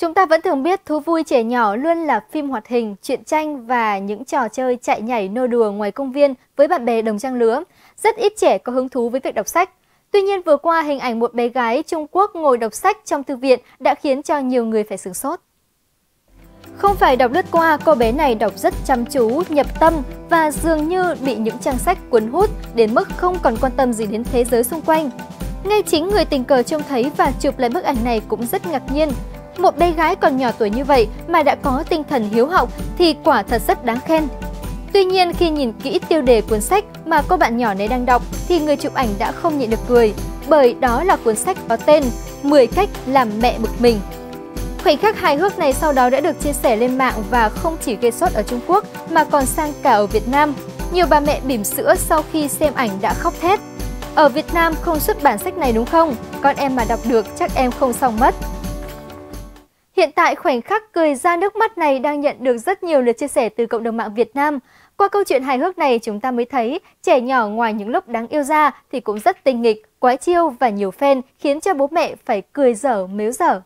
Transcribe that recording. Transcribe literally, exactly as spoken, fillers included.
Chúng ta vẫn thường biết thú vui trẻ nhỏ luôn là phim hoạt hình, truyện tranh và những trò chơi chạy nhảy nô đùa ngoài công viên với bạn bè đồng trang lứa. Rất ít trẻ có hứng thú với việc đọc sách. Tuy nhiên vừa qua, hình ảnh một bé gái Trung Quốc ngồi đọc sách trong thư viện đã khiến cho nhiều người phải sửng sốt. Không phải đọc lướt qua, cô bé này đọc rất chăm chú, nhập tâm và dường như bị những trang sách cuốn hút đến mức không còn quan tâm gì đến thế giới xung quanh. Ngay chính người tình cờ trông thấy và chụp lại bức ảnh này cũng rất ngạc nhiên. Một bé gái còn nhỏ tuổi như vậy mà đã có tinh thần hiếu học thì quả thật rất đáng khen. Tuy nhiên khi nhìn kỹ tiêu đề cuốn sách mà cô bạn nhỏ này đang đọc thì người chụp ảnh đã không nhịn được cười, bởi đó là cuốn sách có tên mười cách làm mẹ bực mình. Khoảnh khắc hài hước này sau đó đã được chia sẻ lên mạng và không chỉ gây sốt ở Trung Quốc mà còn sang cả ở Việt Nam. Nhiều bà mẹ bỉm sữa sau khi xem ảnh đã khóc thét. Ở Việt Nam không xuất bản sách này đúng không? Con em mà đọc được chắc em không xong mất. Hiện tại khoảnh khắc cười ra nước mắt này đang nhận được rất nhiều lượt chia sẻ từ cộng đồng mạng Việt Nam. Qua câu chuyện hài hước này chúng ta mới thấy trẻ nhỏ ngoài những lúc đáng yêu ra thì cũng rất tinh nghịch, quái chiêu và nhiều fan khiến cho bố mẹ phải cười dở mếu dở.